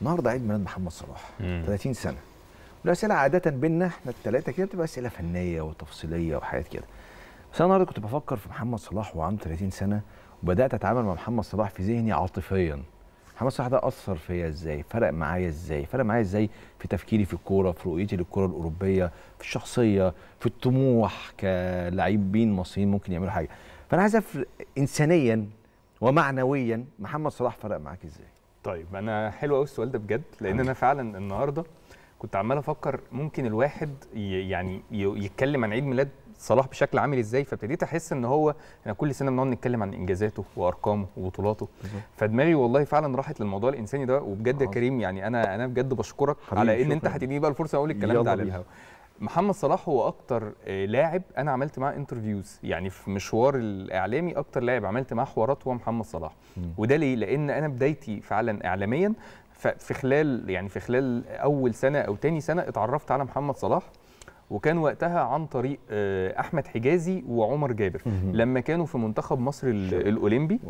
النهارده عيد ميلاد محمد صلاح 30 سنه. والاسئله عاده بينا احنا الثلاثه كده بتبقى اسئله فنيه وتفصيليه وحاجات كده. بس انا النهارده كنت بفكر في محمد صلاح وهو عنده 30 سنه، وبدات اتعامل مع محمد صلاح في ذهني عاطفيا. محمد صلاح ده اثر فيا ازاي؟ فرق معايا ازاي؟ فرق معايا ازاي في تفكيري في الكوره، في رؤيتي للكوره الاوروبيه، في الشخصيه، في الطموح كلاعبين مصريين ممكن يعملوا حاجه. فانا عايز افرق انسانيا ومعنويا، محمد صلاح فرق معاك ازاي؟ طيب انا حلو قوي السؤال ده بجد، لان انا فعلا النهارده كنت عمال افكر ممكن الواحد يعني يتكلم عن عيد ميلاد صلاح بشكل عامل ازاي، فابتديت احس ان هو احنا كل سنه بنقعد نتكلم عن انجازاته وارقامه وبطولاته، فدماغي والله فعلا راحت للموضوع الانساني ده. وبجد يا كريم يعني انا بجد بشكرك على ان انت هتديني بقى الفرصه اقول الكلام ده على الهوا. محمد صلاح هو اكتر لاعب انا عملت معاه انترفيوز، يعني في مشوار الاعلامي اكتر لاعب عملت معاه حوارات هو محمد صلاح. وده ليه؟ لان انا بدايتي فعلا اعلاميا ففي خلال يعني في خلال اول سنه او ثاني سنه اتعرفت على محمد صلاح، وكان وقتها عن طريق احمد حجازي وعمر جابر لما كانوا في منتخب مصر الاولمبي.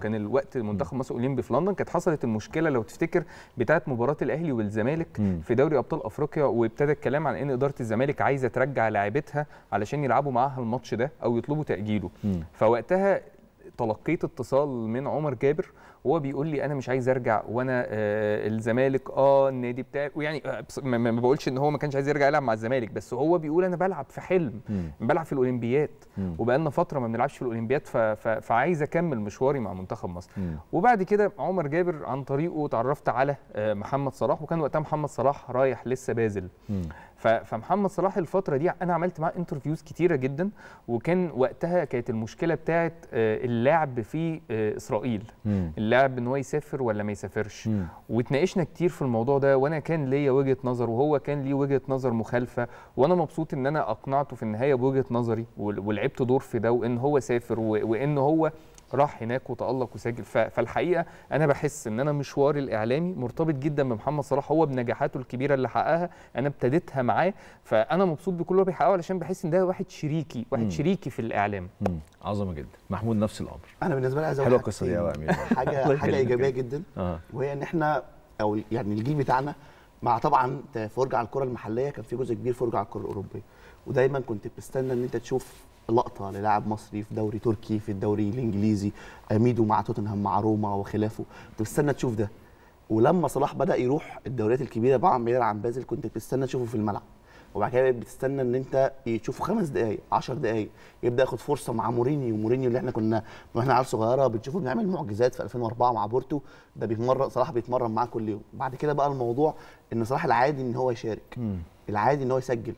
كان الوقت منتخب مصر الاولمبي في لندن، كانت حصلت المشكله لو تفتكر بتاعه مباراه الاهلي والزمالك في دوري ابطال افريقيا، وابتدى الكلام عن ان اداره الزمالك عايزه ترجع لاعيبتها علشان يلعبوا معاها الماتش ده او يطلبوا تاجيله. فوقتها تلقيت اتصال من عمر جابر وهو بيقول لي انا مش عايز ارجع، وانا الزمالك النادي بتاعي، ويعني ما بقولش ان هو ما كانش عايز يرجع يلعب مع الزمالك، بس هو بيقول انا بلعب في حلم، بلعب في الاولمبياد وبقالنا فتره ما بنلعبش في الاولمبياد، فعايز اكمل مشواري مع منتخب مصر. وبعد كده عمر جابر عن طريقه اتعرفت على محمد صلاح، وكان وقتها محمد صلاح رايح لسه بازل. فمحمد صلاح الفتره دي انا عملت معاه انترفيوز كتيره جدا، وكان وقتها كانت المشكله بتاعه اللعب في اسرائيل، اللاعب ان هو يسافر ولا ما يسافرش، واتناقشنا كتير في الموضوع ده، وانا كان ليا وجهه نظر وهو كان ليه وجهه نظر مخالفه، وانا مبسوط ان انا اقنعته في النهايه بوجهه نظري ولعبت دور في ده، وان هو سافر وان هو راح هناك وتألق وسجل. فالحقيقه انا بحس ان انا مشواري الاعلامي مرتبط جدا بمحمد صلاح، هو بنجاحاته الكبيره اللي حققها انا ابتديتها معاه، فانا مبسوط بكل اللي بيحققه علشان بحس ان ده واحد شريكي في الاعلام. عظمه جدا. محمود نفس الامر. انا بالنسبه لي عايز اقول لك حاجه ايجابيه جدا، وهي ان احنا او يعني الجيل بتاعنا مع طبعا فرجه على الكره المحليه كان في جزء كبير فرجه على الكره الاوروبيه، ودايما كنت بتستنى ان انت تشوف لقطه للاعب مصري في دوري تركي، في الدوري الانجليزي، ميدو مع توتنهام مع روما وخلافه، كنت بستنى تشوف ده. ولما صلاح بدا يروح الدوريات الكبيره طبعا بعيد عن بازل كنت بتستنى تشوفه في الملعب، وبعد كده بتستنى ان انت تشوفه 5 دقائق 10 دقائق، يبدا ياخد فرصه مع مورينيو اللي احنا كنا واحنا عيال صغيره بنشوفه بنعمل معجزات في 2004 مع بورتو، ده بيتمرن صلاح بيتمرن معاه كل يوم. بعد كده بقى الموضوع ان صلاح العادي ان هو يشارك، العادي ان هو يسجل،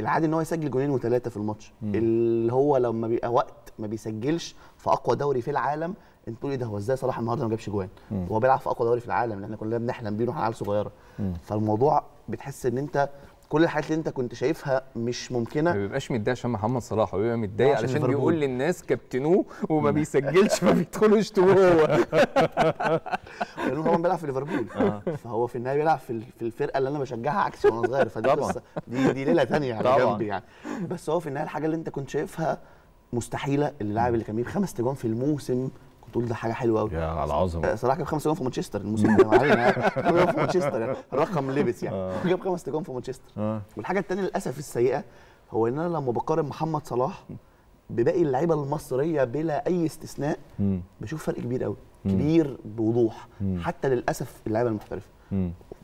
العادي ان هو يسجل 2 و3 في الماتش، اللي هو لما بيبقى وقت ما بيسجلش في اقوى دوري في العالم انت تقول ايه ده، هو ازاي صلاح النهارده ما جابش جوان؟ هو بيلعب في اقوى دوري في العالم اللي احنا كلنا بنحلم بيه واحنا عيال صغيره. فالموضوع بتحس ان انت كل الحاجات اللي انت كنت شايفها مش ممكنه، ما بيبقاش متضايق عشان محمد صلاح، هو بيبقى متضايق علشان بيقول للناس كابتنوه وما بيسجلش فبيدخلوا يشتموه هو لانه طبعا بيلعب في ليفربول، فهو في النهايه بيلعب في الفرقه اللي انا بشجعها عكسي وانا صغير، فدي قصه دي ليله ثانيه على جنب يعني. بس هو في النهايه الحاجه اللي انت كنت شايفها مستحيله، اللاعب اللي كان بيجيب 5 تجوان في الموسم تقول ده حاجه حلوه قوي، يا على العظمه صلاح جاب 5 جوان في مانشستر الموسم ده، في مانشستر يعني الرقم لبس يعني جاب 5 تجوان في مانشستر. والحاجه الثانيه للاسف السيئه هو ان انا لما بقارن محمد صلاح بباقي اللعيبه المصريه بلا اي استثناء بشوف فرق كبير قوي، كبير بوضوح، حتى للاسف اللعيبه المحترفه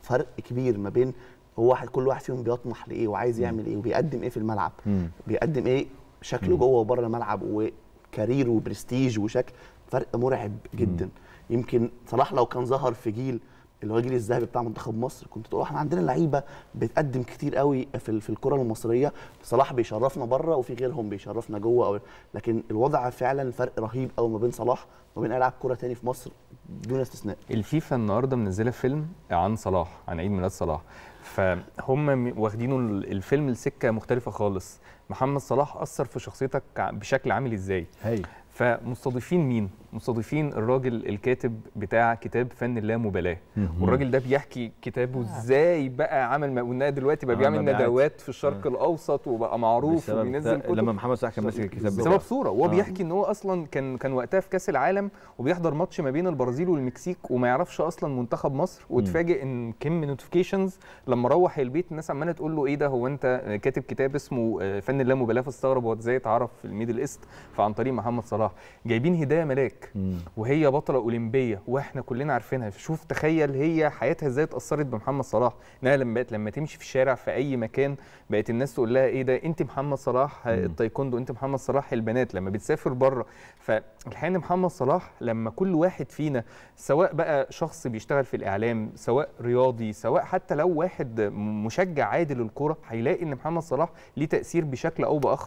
فرق كبير ما بين هو واحد كل واحد فيهم بيطمح لايه وعايز يعمل ايه وبيقدم ايه في الملعب، بيقدم ايه شكله جوه وبره الملعب وكارير وبرستيج وشكل، فرق مرعب جدا. يمكن صلاح لو كان ظهر في جيل اللي هو الجيل الذهبي بتاع منتخب مصر كنت تقول احنا عندنا لعيبه بتقدم كتير قوي في الكره المصريه، صلاح بيشرفنا بره وفي غيرهم بيشرفنا جوه لكن الوضع فعلا فرق رهيب قوي ما بين صلاح وما بين لاعب كره تاني في مصر دون استثناء. الفيفا النهارده منزله فيلم عن صلاح، عن عيد ميلاد صلاح، فهم واخدينه الفيلم لسكه مختلفه خالص. محمد صلاح اثر في شخصيتك بشكل عامل ازاي؟ فمستضيفين مين؟ مستضيفين الراجل الكاتب بتاع كتاب فن اللامبالاه، والراجل ده بيحكي كتابه ازاي بقى عمل ما قلناه دلوقتي، بقى بيعمل ندوات في الشرق الاوسط وبقى معروف وبينزل كتب. لما محمد صلاح كان ماسك الكتاب بسبب صوره وهو بيحكي ان هو اصلا كان وقتها في كاس العالم وبيحضر ماتش ما بين البرازيل والمكسيك وما يعرفش اصلا منتخب مصر، واتفاجئ ان كم نوتيفيكيشنز لما روح البيت الناس عماله تقول له ايه ده، هو انت كاتب كتاب اسمه فن اللامبالاه، فاستغرب هو ازاي اتعرف في الميدل ايست. فعن طريق محمد صلاح جايبين هدايا ملاك وهي بطله اولمبيه واحنا كلنا عارفينها، شوف تخيل هي حياتها ازاي اتاثرت بمحمد صلاح، انها لما تمشي في الشارع في اي مكان بقت الناس تقول لها ايه ده انت محمد صلاح التايكوندو، انت محمد صلاح البنات، لما بتسافر بره. فالحين محمد صلاح لما كل واحد فينا سواء بقى شخص بيشتغل في الاعلام، سواء رياضي، سواء حتى لو واحد مشجع عادي للكوره، هيلاقي ان محمد صلاح ليه تاثير بشكل او باخر